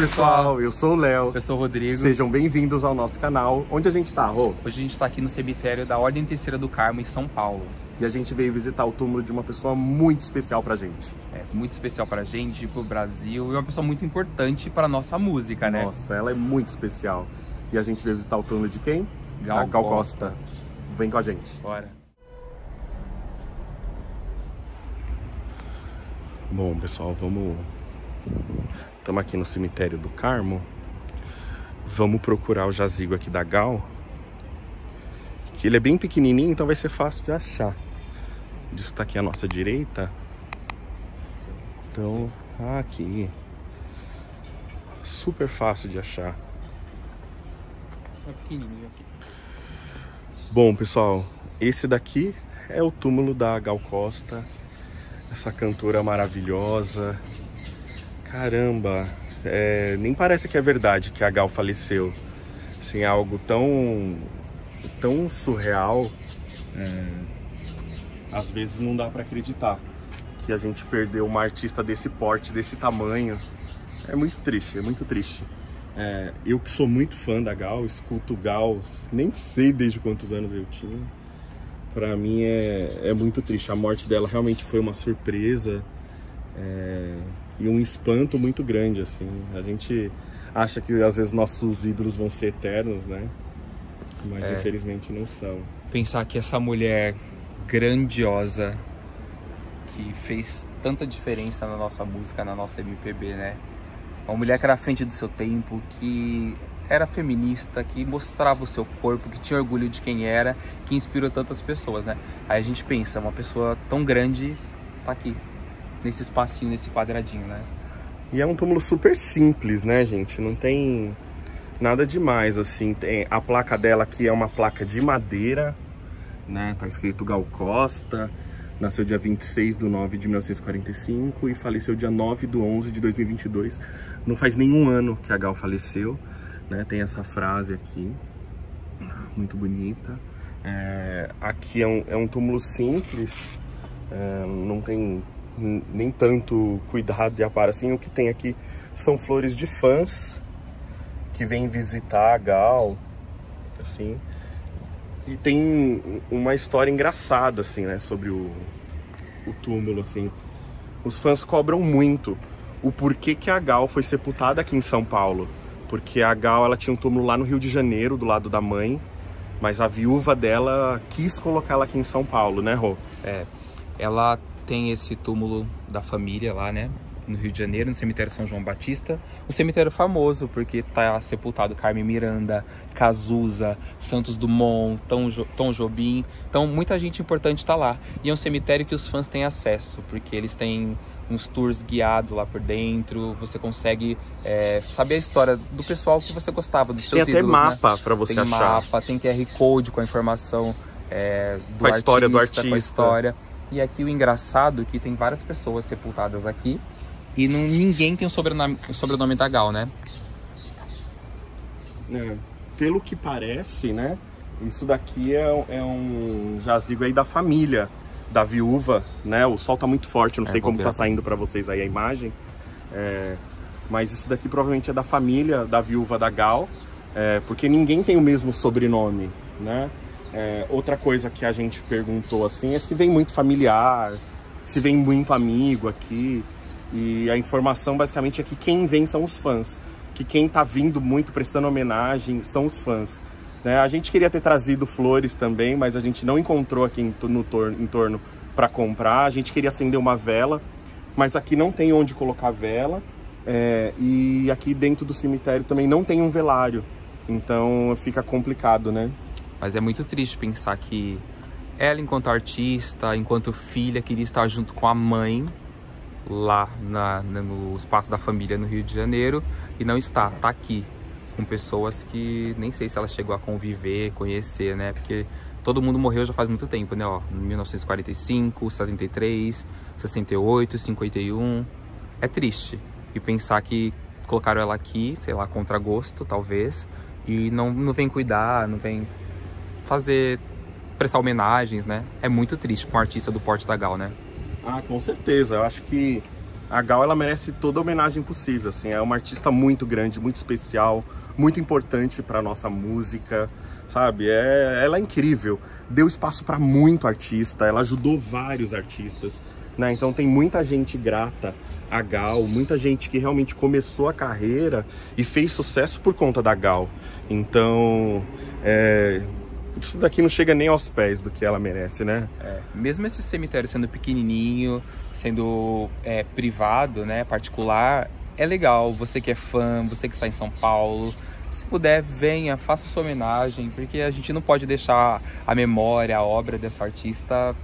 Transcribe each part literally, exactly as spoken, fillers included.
pessoal, eu sou o Léo, eu sou o Rodrigo. Sejam bem-vindos ao nosso canal. Onde a gente tá, Rô? Hoje a gente tá aqui no Cemitério da Ordem Terceira do Carmo, em São Paulo. E a gente veio visitar o túmulo de uma pessoa muito especial pra gente. É, muito especial pra gente, pro Brasil, e uma pessoa muito importante pra nossa música, né? Nossa, ela é muito especial. E a gente veio visitar o túmulo de quem? Gal, a Gal Costa. Costa. Vem com a gente. Bora. Bom, pessoal, vamos... Estamos aqui no Cemitério do Carmo. Vamos procurar o jazigo aqui da Gal, que ele é bem pequenininho, então vai ser fácil de achar. Isso tá aqui à nossa direita. Então, aqui. Super fácil de achar. É pequenininho aqui. Bom, pessoal, esse daqui é o túmulo da Gal Costa, essa cantora maravilhosa. Caramba, é, nem parece que é verdade que a Gal faleceu. Assim, algo tão, tão surreal, é, às vezes não dá pra acreditar que a gente perdeu uma artista desse porte, desse tamanho. É muito triste, é muito triste. É, eu que sou muito fã da Gal, escuto Gal, nem sei desde quantos anos eu tinha. Pra mim é, é muito triste. A morte dela realmente foi uma surpresa, é, e um espanto muito grande, assim. A gente acha que às vezes nossos ídolos vão ser eternos, né? Mas é, infelizmente não são. Pensar que essa mulher grandiosa, que fez tanta diferença na nossa música, na nossa M P B, né? Uma mulher que era à frente do seu tempo, que... era feminista, que mostrava o seu corpo, que tinha orgulho de quem era, que inspirou tantas pessoas, né? Aí a gente pensa, uma pessoa tão grande tá aqui, nesse espacinho, nesse quadradinho, né? E é um túmulo super simples, né, gente? Não tem nada demais, assim. Tem a placa dela aqui, é uma placa de madeira, né? Tá escrito Gal Costa, nasceu dia vinte e seis do nove de mil novecentos e quarenta e cinco e faleceu dia nove do onze de dois mil e vinte e dois. Não faz nenhum ano que a Gal faleceu. Né, tem essa frase aqui, muito bonita. É, aqui é um, é um túmulo simples, é, não tem nem tanto cuidado e aparo assim. O que tem aqui são flores de fãs que vêm visitar a Gal, assim. E tem uma história engraçada, assim, né, sobre o, o túmulo, assim. Os fãs cobram muito o porquê que a Gal foi sepultada aqui em São Paulo. Porque a Gal, ela tinha um túmulo lá no Rio de Janeiro, do lado da mãe, mas a viúva dela quis colocá-la aqui em São Paulo, né, Rô? É, ela tem esse túmulo da família lá, né, no Rio de Janeiro, no cemitério São João Batista. Um cemitério famoso, porque tá sepultado Carmen Miranda, Cazuza, Santos Dumont, Tom, jo Tom Jobim. Então, muita gente importante tá lá. E é um cemitério que os fãs têm acesso, porque eles têm... uns tours guiados lá por dentro, você consegue é, saber a história do pessoal que você gostava, dos seus ídolos. Tem até mapa, né, pra você tem achar. Tem mapa, tem Q R Code com a informação é, do com a artista, história do artista. Com a história. E aqui o engraçado é que tem várias pessoas sepultadas aqui e não, ninguém tem o sobrenome, o sobrenome da Gal, né? É, pelo que parece, né, isso daqui é, é um jazigo aí da família da viúva, né? O sol tá muito forte, não é, sei como tá saindo pra vocês aí a imagem. É, mas isso daqui provavelmente é da família da viúva da Gal, é, porque ninguém tem o mesmo sobrenome, né? É, outra coisa que a gente perguntou, assim, é se vem muito familiar, se vem muito amigo aqui. E a informação basicamente é que quem vem são os fãs, que quem tá vindo muito, prestando homenagem, são os fãs. Né? A gente queria ter trazido flores também, mas a gente não encontrou aqui em, no tor em torno para comprar. A gente queria acender uma vela, mas aqui não tem onde colocar vela. É, e aqui dentro do cemitério também não tem um velário, então fica complicado, né? Mas é muito triste pensar que ela, enquanto artista, enquanto filha, queria estar junto com a mãe lá na, no espaço da família no Rio de Janeiro e não está, tá aqui. Com pessoas que nem sei se ela chegou a conviver, conhecer, né? Porque todo mundo morreu já faz muito tempo, né? Ó, mil novecentos e quarenta e cinco, setenta e três, sessenta e oito, cinquenta e um. É triste. E pensar que colocaram ela aqui, sei lá, contra gosto, talvez. E não, não vem cuidar, não vem fazer, prestar homenagens, né? É muito triste pra um artista do porte da Gal, né? Ah, com certeza. Eu acho que a Gal, ela merece toda a homenagem possível, assim, é uma artista muito grande, muito especial, muito importante para nossa música, sabe? É, ela é incrível, deu espaço para muito artista, ela ajudou vários artistas, né? Então tem muita gente grata a Gal, muita gente que realmente começou a carreira e fez sucesso por conta da Gal. Então, é... isso daqui não chega nem aos pés do que ela merece, né? É, mesmo esse cemitério sendo pequenininho, sendo é, privado, né, particular, é legal. Você que é fã, você que está em São Paulo, se puder, venha, faça sua homenagem, porque a gente não pode deixar a memória, a obra dessa artista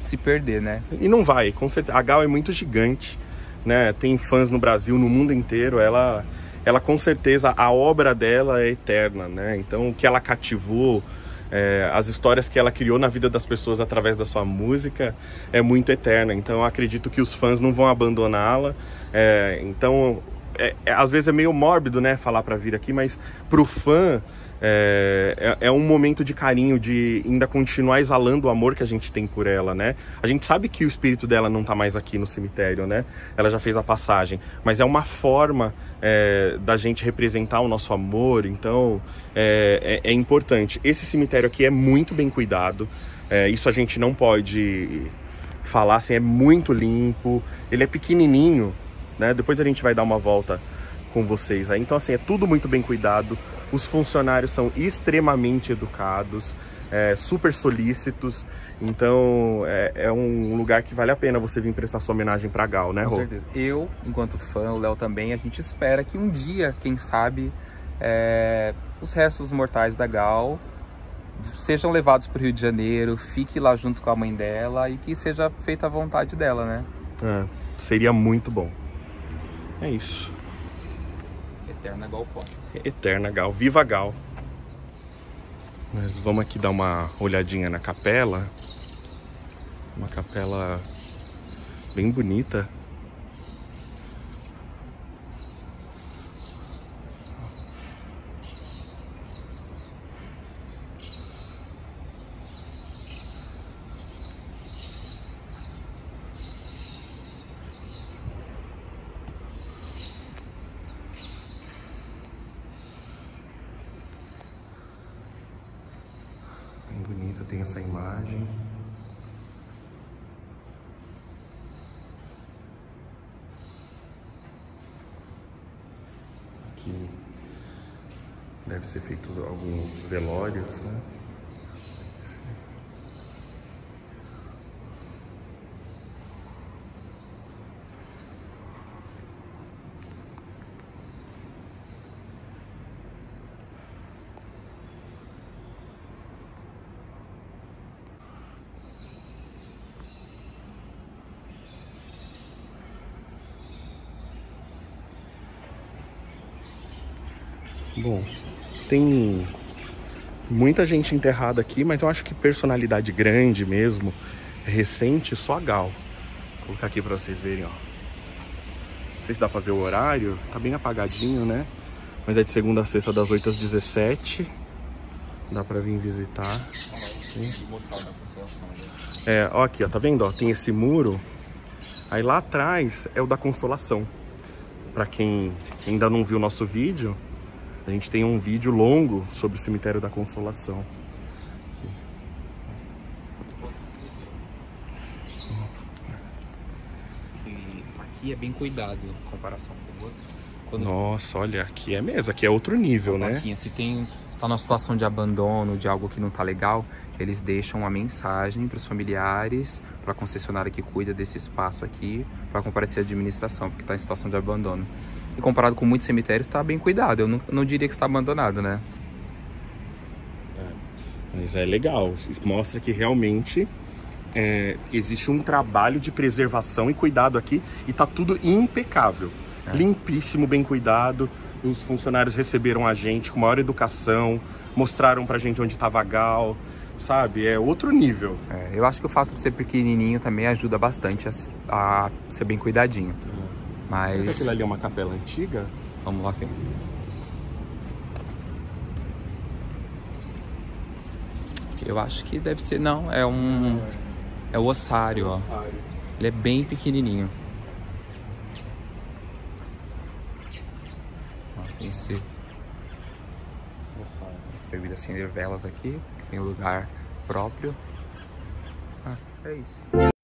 se perder, né? E não vai, com certeza. A Gal é muito gigante, né? Tem fãs no Brasil, no mundo inteiro, ela... ela com certeza, a obra dela é eterna, né? Então o que ela cativou, é, as histórias que ela criou na vida das pessoas através da sua música é muito eterna. Então eu acredito que os fãs não vão abandoná-la. É, então, é, é, às vezes é meio mórbido, né, falar para vir aqui, mas pro fã é, é, é um momento de carinho, de ainda continuar exalando o amor que a gente tem por ela, né? A gente sabe que o espírito dela não tá mais aqui no cemitério, né? Ela já fez a passagem, mas é uma forma é, da gente representar o nosso amor, então é, é, é importante. Esse cemitério aqui é muito bem cuidado, é, isso a gente não pode falar, assim, é muito limpo, ele é pequenininho, né? Depois a gente vai dar uma volta com vocês aí. Então, assim, é tudo muito bem cuidado. Os funcionários são extremamente educados, é, super solícitos. Então, é, é um lugar que vale a pena você vir prestar sua homenagem pra Gal, né, Rô? Com certeza. Eu, enquanto fã, o Léo também, a gente espera que um dia, quem sabe, é, os restos mortais da Gal sejam levados pro Rio de Janeiro, fique lá junto com a mãe dela e que seja feita a vontade dela, né? É, seria muito bom. É isso. Eterna Gal Costa. Eterna Gal. Viva Gal. Mas vamos aqui dar uma olhadinha na capela. Uma capela bem bonita. Bonita, tem essa imagem. Aqui deve ser feito alguns velórios, né? Bom, tem muita gente enterrada aqui, mas eu acho que personalidade grande mesmo, recente, só a Gal. Vou colocar aqui pra vocês verem, ó. Não sei se dá pra ver o horário, tá bem apagadinho, né? Mas é de segunda a sexta, das oito às dezessete. Dá pra vir visitar. Sim. É, ó aqui, ó, tá vendo? Ó, tem esse muro. Aí lá atrás é o da Consolação. Pra quem ainda não viu o nosso vídeo, a gente tem um vídeo longo sobre o Cemitério da Consolação. Aqui, aqui é bem cuidado em comparação com o outro. Quando... Nossa, olha, aqui é mesmo, aqui é outro nível, né? Aqui, se tem, está numa situação de abandono, de algo que não está legal, eles deixam uma mensagem para os familiares, para a concessionária que cuida desse espaço aqui, para comparecer à administração, porque está em situação de abandono. E comparado com muitos cemitérios, está bem cuidado. Eu não, não diria que está abandonado, né? É, mas é legal. Isso mostra que realmente é, existe um trabalho de preservação e cuidado aqui. E está tudo impecável. É. Limpíssimo, bem cuidado. Os funcionários receberam a gente com maior educação. Mostraram pra gente onde estava a Gal. Sabe? É outro nível. É, eu acho que o fato de ser pequenininho também ajuda bastante a, a ser bem cuidadinho. É. Mas... Será que aquilo ali é uma capela antiga? Vamos lá, Fê. Eu acho que deve ser... Não, é um... É o ossário, ó. Ele é bem pequenininho. conhecer. É proibido acender velas aqui, que tem lugar próprio. Ah, é isso.